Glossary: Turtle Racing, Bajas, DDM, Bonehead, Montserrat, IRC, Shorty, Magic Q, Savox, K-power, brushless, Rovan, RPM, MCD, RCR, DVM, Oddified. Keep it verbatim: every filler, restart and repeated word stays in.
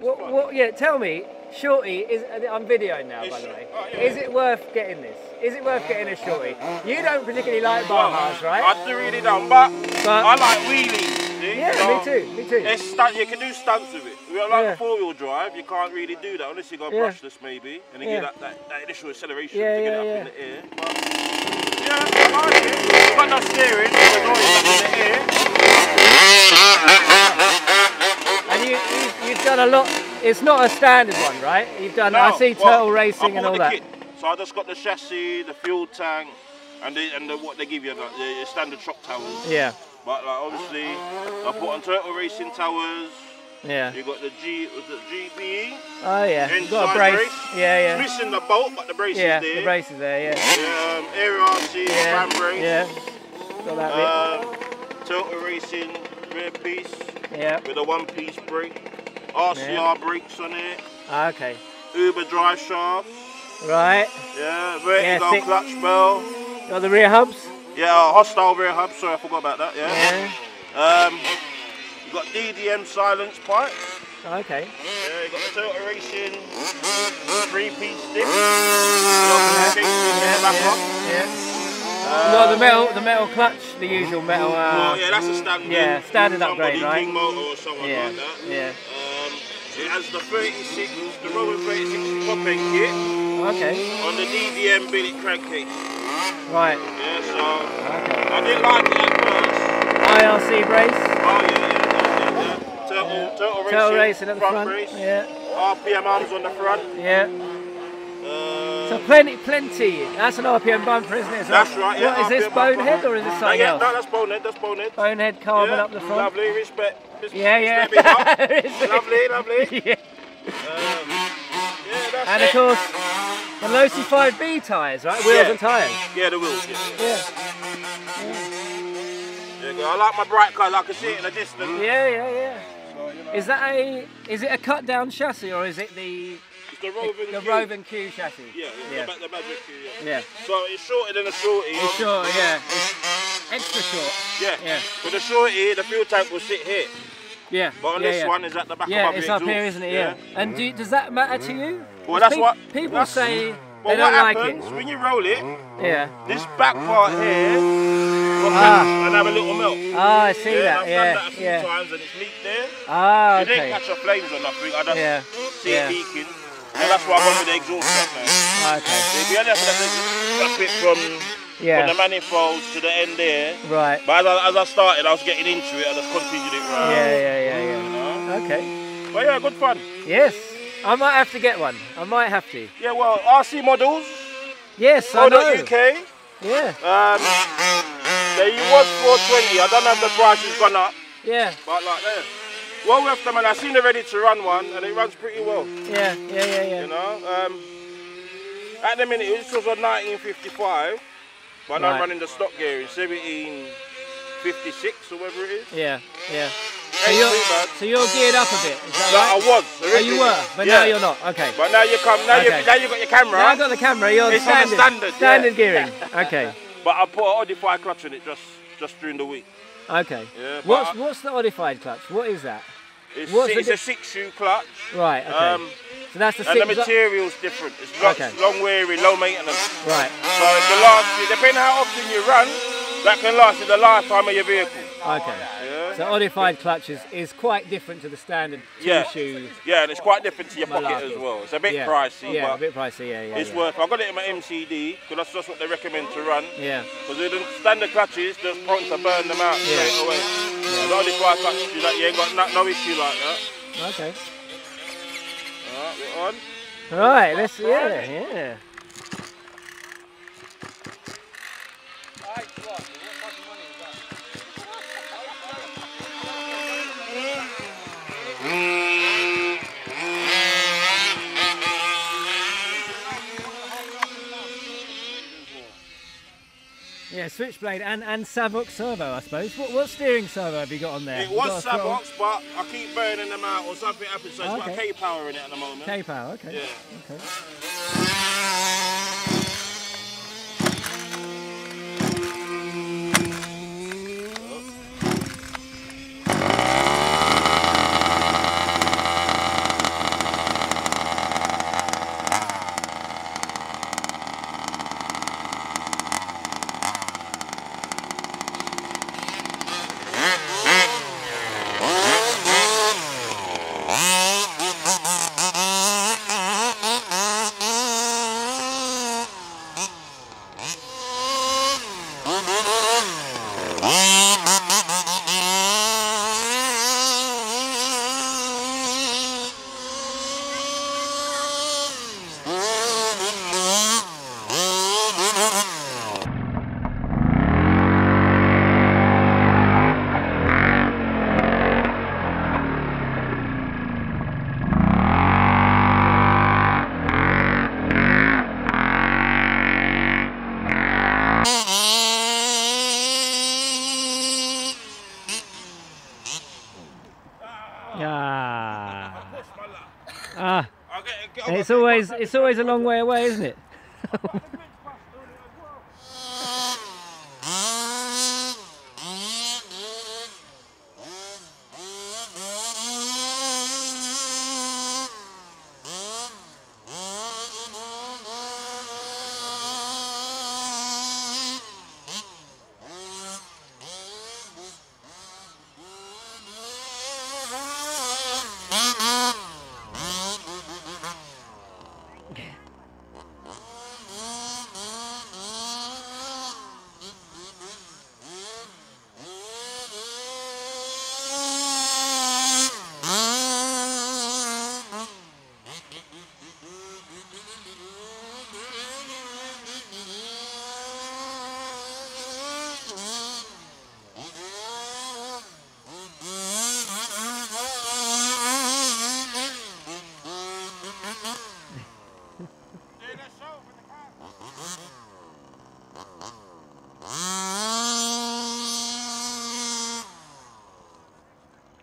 What, what, yeah, tell me, Shorty is, I'm videoing now, by the way. Oh, yeah, is yeah. it worth getting this? Is it worth getting a Shorty? You don't particularly like Bajas, right? I do really don't, but, but I like wheelies. See? Yeah, so me too, me too. It's stunt, you can do stunts with it. We don't like yeah. four-wheel drive, you can't really do that unless you go yeah. brushless maybe, and then yeah. get that, that, that initial acceleration yeah, to get yeah, it up yeah. in the air. But, yeah, I like it. It's got no steering, it's got noise up in the air. And you, you, you've done a lot, it's not a standard one, right? You've done, no, I see well, Turtle Racing and all that. Kit. So I just got the chassis, the fuel tank, and, the, and the, what they give you, the, the standard shock towers. Yeah. But like, obviously, I put on Turtle Racing towers. Yeah. You got the G, was it G P E? Oh yeah, you got a brace. brace. Yeah, yeah. It's missing the bolt, but the brace yeah, is there. Yeah, the brace is there, yeah. The um, I R C, yeah. fan brace. Yeah, got that um, bit. Turtle Racing, rear piece. Yeah. With a one piece brake, R C R yeah. brakes on it. Ah, okay. Uber drive shafts. Right. Yeah, vertical yeah, clutch bell. Got the rear hubs? Yeah, hostile rear hubs, sorry I forgot about that, yeah. yeah. Um, you got D D M silence pipes. Okay. Yeah, you got the Turtle Racing three piece stick. Yeah. Yeah. yeah. Um, no, the metal, the metal clutch, the usual metal. Uh, well, yeah, that's a standard. Yeah, standard upgrade, right? King motor or something yeah, like that. Yeah. Um, it has the thirty-six, the Rovan thirty-six pop end kit. Okay. On the D V M billet crankcase. Right. Yeah, so okay. I didn't like it at first. I R C brace. Oh yeah, yeah, yeah, yeah. Turtle, yeah. turtle, turtle racing, racing at the front. front. Brace. Yeah. R P M arms on the front. Yeah. So plenty, plenty. That's an R P M bumper, isn't it? So that's right. Yeah, what, is this Bonehead or is this something no, yeah, else? No, that's Bonehead. That's Bonehead. Bonehead carbon yeah, up the front. Lovely, respect. respect yeah, yeah. Respect lovely, lovely. Yeah. Um, yeah, that's and of it. course, the low C five B tyres, right? Wheels yeah. and tyres. Yeah, the wheels. Yeah. Yeah. yeah. yeah I like my bright colour. I can see it in the distance. Yeah, yeah, yeah. So, you know. Is that a? Is it a cut down chassis or is it the? The Rovan, the, the Rovan Q chassis. Yeah, yeah, yeah. The, the Magic Q, yeah. yeah. So it's shorter than a Shorty. It's short, yeah. It's extra short. Yeah. yeah. But the Shorty, the fuel tank will sit here. Yeah. But on yeah, this yeah. one, it's at the back yeah, of my Yeah, it's exhaust. Up here, isn't it? Yeah. yeah. And do, does that matter to you? Well, that's pe what... People that's, say well, they don't like it. What happens when you roll it, yeah. this back part here will ah. and have a little melt. Ah, I see yeah, that, I've yeah. done that a few yeah. times and it's leaked there. Ah, okay. It didn't catch the flames or nothing. I don't yeah. see yeah. it leaking. And that's why I went with the exhaust stuff now. Okay. We only have to step it from, yeah. from the manifolds to the end there. Right. But as I, as I started, I was getting into it, I just continued it round. Yeah, yeah, yeah, yeah. You know? Okay. But yeah, good fun. Yes. I might have to get one. I might have to. Yeah, well, R C models. Yes, I know. U K. Yeah. Um, they was four twenty. I don't know if the price has gone up. Yeah. But like there. Well worth them, and I've seen the ready to run one, and it runs pretty well. Yeah, yeah, yeah, yeah. You know, um, at the minute, this was on nineteen fifty-five, but right. I'm running the stock gear in seventeen fifty-six or whatever it is. Yeah, yeah. So you're, so you're geared up a bit, is that right? No, I was. Oh, you were, but yeah. now you're not. Okay. But now you come. Now okay. you now you've got your camera. Now I've got the camera. You're it's standard. On the standard. Standard yeah. gearing. Okay. But I put an Oddified clutch in it just just during the week. Okay. Yeah, what's I, what's the Oddified clutch? What is that? It's, what's six, it's a six shoe clutch. Right. Okay. Um, so that's the. And six the material's different. It's okay. long wearing, low maintenance. Right. So it can last. Depending how often you run, that can last you the lifetime of your vehicle. Okay. Yeah. So Oddified clutch is, is quite different to the standard two yeah. shoe. Yeah, and it's quite different to your pocket malarkey. as well. It's a bit yeah. pricey. Yeah, but a bit pricey. Yeah, yeah. It's yeah. worth. I got it in my M C D because that's just what they recommend to run. Yeah. Because with the standard clutches, they're prone to burn them out yeah. straight away. Yeah. The Oddified clutch, you, like, you ain't got no, no issue like that. Okay. All right, we're on. All right, let's yeah, yeah. Yeah, switchblade and, and Savox servo, I suppose. What, what steering servo have you got on there? It was Savox, but I keep burning them out or something happens, so it's oh, okay. got a K-power in it at the moment. K-power, okay. Yeah. Okay. Ah. Ah. It's always it's always a long way away, isn't it?